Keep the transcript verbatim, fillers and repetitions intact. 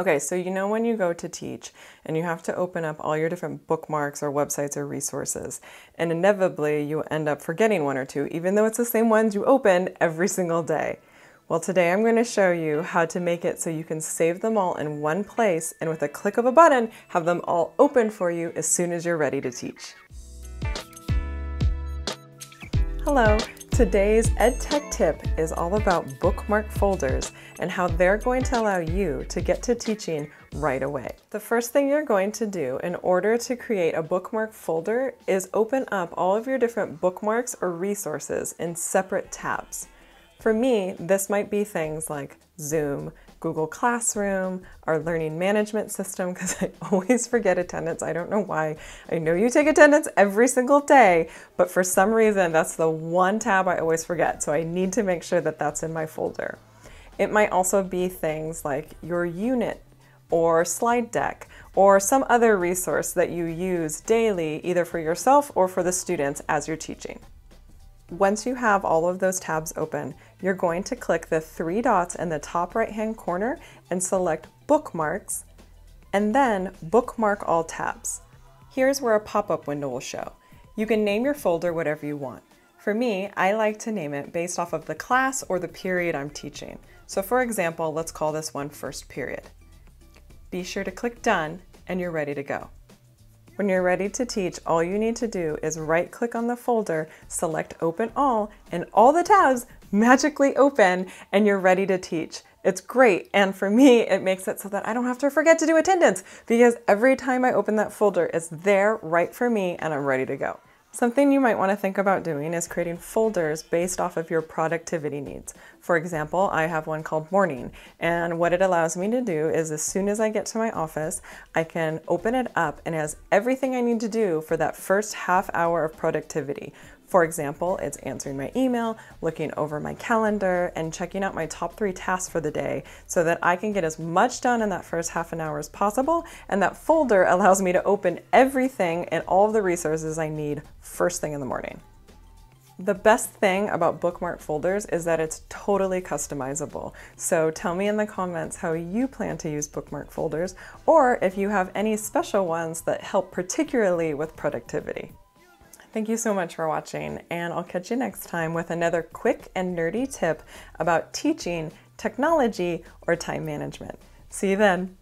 Okay, so you know when you go to teach and you have to open up all your different bookmarks or websites or resources, and inevitably you end up forgetting one or two, even though it's the same ones you opened every single day. Well, today I'm going to show you how to make it so you can save them all in one place and with a click of a button, have them all open for you as soon as you're ready to teach. Hello. Today's EdTech tip is all about bookmark folders and how they're going to allow you to get to teaching right away. The first thing you're going to do in order to create a bookmark folder is open up all of your different bookmarks or resources in separate tabs. For me, this might be things like Zoom, Google Classroom, our learning management system, because I always forget attendance. I don't know why. I know you take attendance every single day, but for some reason, that's the one tab I always forget. So I need to make sure that that's in my folder. It might also be things like your unit or slide deck or some other resource that you use daily, either for yourself or for the students as you're teaching. Once you have all of those tabs open, you're going to click the three dots in the top right-hand corner and select Bookmarks, and then Bookmark All Tabs. Here's where a pop-up window will show. You can name your folder whatever you want. For me, I like to name it based off of the class or the period I'm teaching. So for example, let's call this one First Period. Be sure to click Done, and you're ready to go. When you're ready to teach, all you need to do is right-click on the folder, select Open All, and all the tabs magically open, and you're ready to teach. It's great, and for me, it makes it so that I don't have to forget to do attendance, because every time I open that folder, it's there right for me, and I'm ready to go. Something you might want to think about doing is creating folders based off of your productivity needs. For example, I have one called Morning, and what it allows me to do is as soon as I get to my office, I can open it up and it has everything I need to do for that first half hour of productivity. For example, it's answering my email, looking over my calendar, and checking out my top three tasks for the day so that I can get as much done in that first half an hour as possible. And that folder allows me to open everything and all of the resources I need first thing in the morning. The best thing about bookmark folders is that it's totally customizable. So tell me in the comments how you plan to use bookmark folders, or if you have any special ones that help particularly with productivity. Thank you so much for watching, and I'll catch you next time with another quick and nerdy tip about teaching, technology, or time management. See you then.